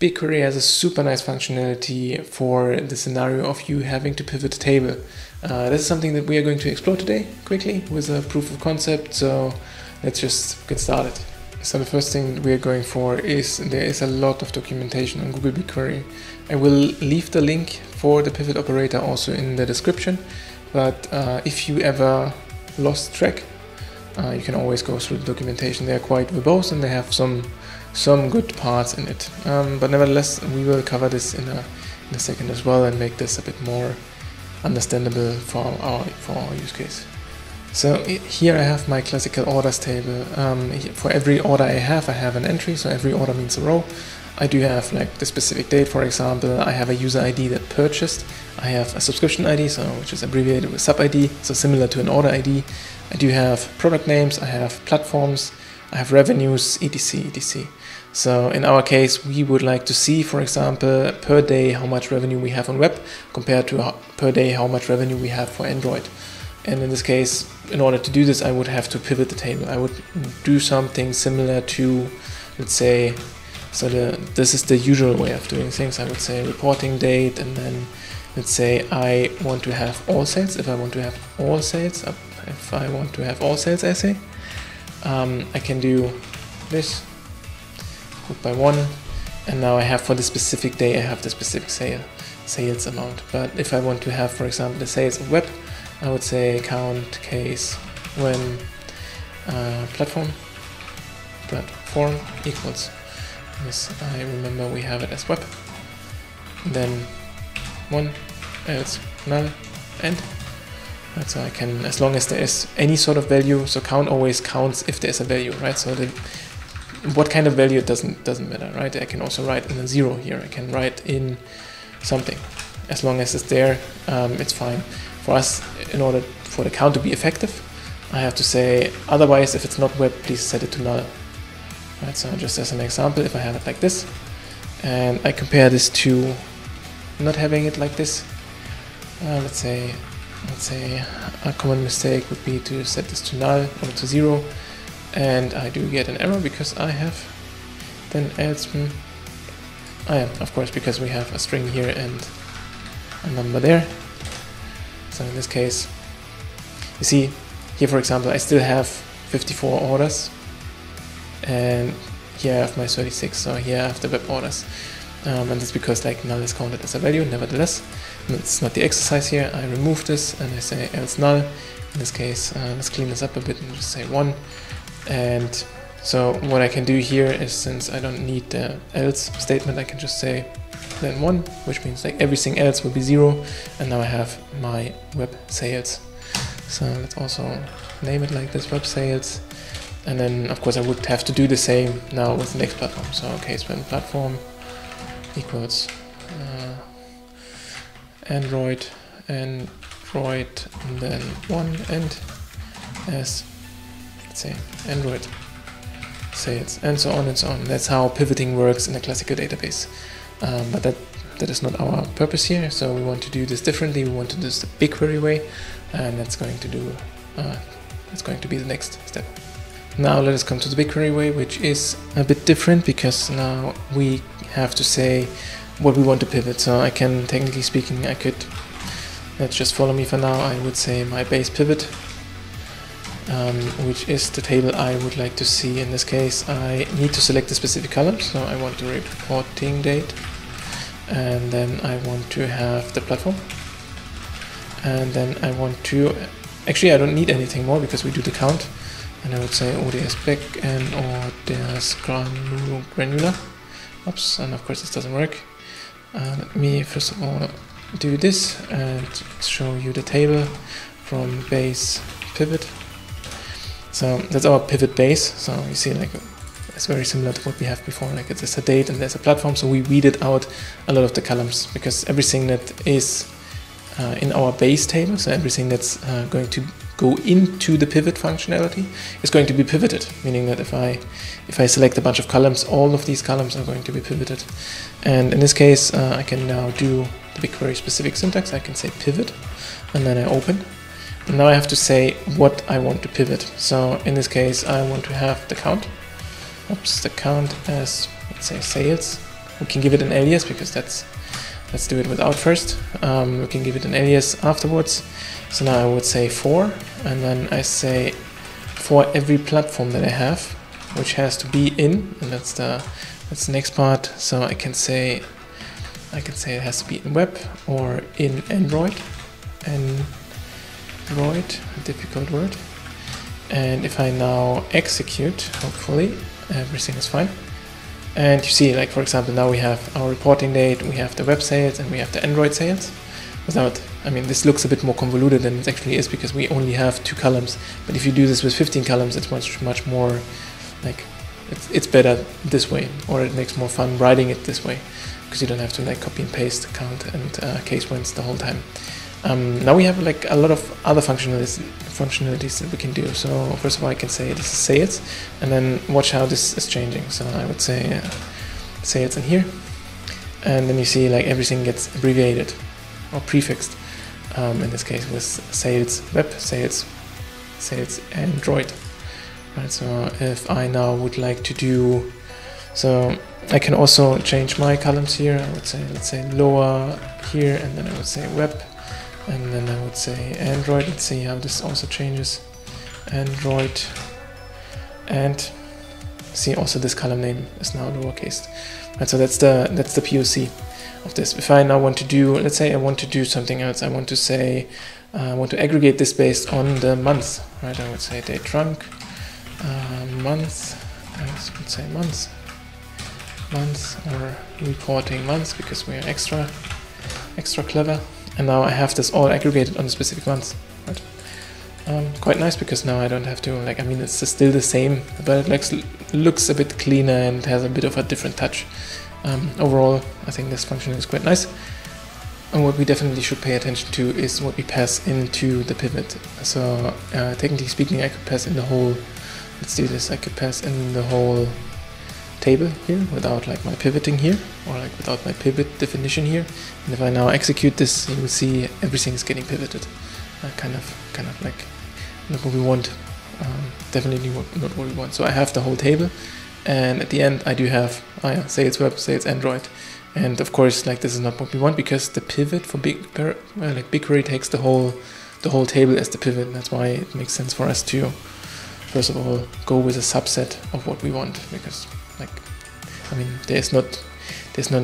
BigQuery has a super nice functionality for the scenario of you having to pivot a table. This is something that we are going to explore today quickly with a proof of concept, so let's just get started. So the first thing we are going for is there is a lot of documentation on Google BigQuery. I will leave the link for the pivot operator also in the description, but if you ever lost track, you can always go through the documentation. They are quite verbose and they have some good parts in it, but nevertheless we will cover this in a second as well and make this a bit more understandable for our use case. So here I have my classical orders table. For every order I have an entry, so every order means a row. I do have like the specific date, for example. I have a user ID that purchased. I have a subscription ID, so which is abbreviated with sub ID, so similar to an order ID. I do have product names, I have platforms, I have revenues, etc, etc. So in our case, we would like to see, for example, per day how much revenue we have on web compared to per day how much revenue we have for Android. And in this case, in order to do this, I would have to pivot the table. I would do something similar to, let's say, so this is the usual way of doing things. I would say reporting date, and then let's say I want to have all sales. If I want to have all sales essay, I can do this group by one, and now I have for the specific day I have the specific sales amount. But if I want to have, for example, the sales of web, I would say count case when platform equals this. I remember we have it as web, then one, else null, and so I can, as long as there is any sort of value, so count always counts if there's a value, right? So what kind of value doesn't matter, right? I can also write in a zero here, I can write in something. As long as it's there, it's fine. For us, in order for the count to be effective, I have to say, otherwise, if it's not web, please set it to null. Right, so just as an example, if I have it like this, and I compare this to not having it like this, let's say a common mistake would be to set this to null or to zero, and I do get an error because I have then else. Of course, because we have a string here and a number there. So in this case, you see here, for example, I still have 54 orders, and here I have my 36. So here I have the web orders. And that's because like null is counted as a value. Nevertheless, it's not the exercise here. I remove this and I say else null. In this case, let's clean this up a bit and just say one. And so what I can do here is, since I don't need the else statement, I can just say then one, which means like everything else will be zero. And now I have my web sales. So let's also name it like this, web sales. And then of course I would have to do the same now with the next platform. So okay, so platform equals Android, and then one, and as let's say Android sales, and so on and so on. That's how pivoting works in a classical database, but that is not our purpose here. So we want to do this differently. We want to do this the BigQuery way, and that's going to be the next step. Now let us come to the BigQuery way, which is a bit different because now we have to say what we want to pivot. So I can, technically speaking, I could, let's just follow me for now, I would say my base pivot, which is the table I would like to see. In this case, I need to select a specific column, so I want the reporting date, and then I want to have the platform, and then I want to, actually I don't need anything more because we do the count, and I would say ODS back and ODS granular. Oops, and of course this doesn't work. Let me first of all do this and show you the table from base pivot. So that's our pivot base. So you see, like, it's very similar to what we have before. Like, it's a date and there's a platform. So we weeded out a lot of the columns because everything that is in our base table, so everything that's going to go into the pivot functionality is going to be pivoted, meaning that if I select a bunch of columns, all of these columns are going to be pivoted. And in this case, I can now do the BigQuery specific syntax. I can say pivot, and then I open. And now I have to say what I want to pivot. So in this case, I want to have the count. Oops, the count as, let's say, sales, We can give it an alias, because let's do it without first. We can give it an alias afterwards. So now I would say for, and then I say for every platform that I have, which has to be in, and that's the next part. So I can say it has to be in web or in Android. Android, a difficult word. And if I now execute, hopefully everything is fine. And you see, like, for example, now we have our reporting date, we have the web sales, and we have the Android sales. Without, I mean, this looks a bit more convoluted than it actually is, because we only have 2 columns. But if you do this with 15 columns, it's much more, like, it's better this way, or it makes more fun writing it this way, because you don't have to, like, copy and paste count and case wins the whole time. Now we have, like, a lot of other functionalities that we can do. So first of all, I can say this is sales, and then watch how this is changing. So I would say sales in here, and then you see, like, everything gets abbreviated or prefixed. In this case, with sales web, sales Android. Right. So if I now would like to do, so I can also change my columns here. I would say, let's say lower here, and then I would say web. And then I would say Android. Let's see how this also changes. Android. And see, also this column name is now lowercase. And so that's the POC of this. If I now want to do, let's say I want to do something else. I want to say, I want to aggregate this based on the month, right? I would say date trunk, month. I would say months, or reporting months, because we are extra clever. And now I have this all aggregated on a specific month. Right. Quite nice, because now I don't have to, like, I mean, it's still the same, but it looks a bit cleaner and has a bit of a different touch. Overall, I think this function is quite nice. And what we definitely should pay attention to is what we pass into the pivot. So technically speaking, I could pass in the whole, let's do this, I could pass in the whole table here without, like, my pivoting here, or, like, without my pivot definition here. And if I now execute this, you will see everything is getting pivoted, kind of like not what we want, definitely not what we want. So I have the whole table, and at the end I do have, sales web, sales Android, and of course, like, this is not what we want, because the pivot for BigQuery takes the whole table as the pivot. And that's why it makes sense for us to first of all go with a subset of what we want, because, like, I mean, there's not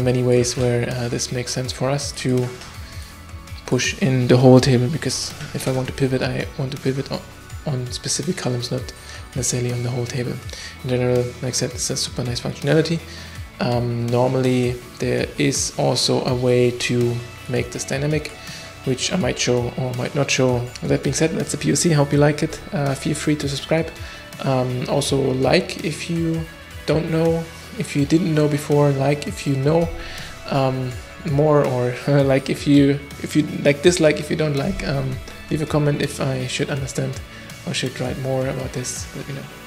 many ways where this makes sense for us to push in the whole table, because if I want to pivot, I want to pivot on specific columns, not necessarily on the whole table. In general, like I said, it's a super nice functionality. Normally, there is also a way to make this dynamic, which I might show or might not show. With that being said, that's the POC. Hope you like it. Feel free to subscribe. Also, like, if you don't know, if you didn't know before, like if you know more, or like if you like, dislike if you don't like. Leave a comment if I should understand or should write more about this. Let me know.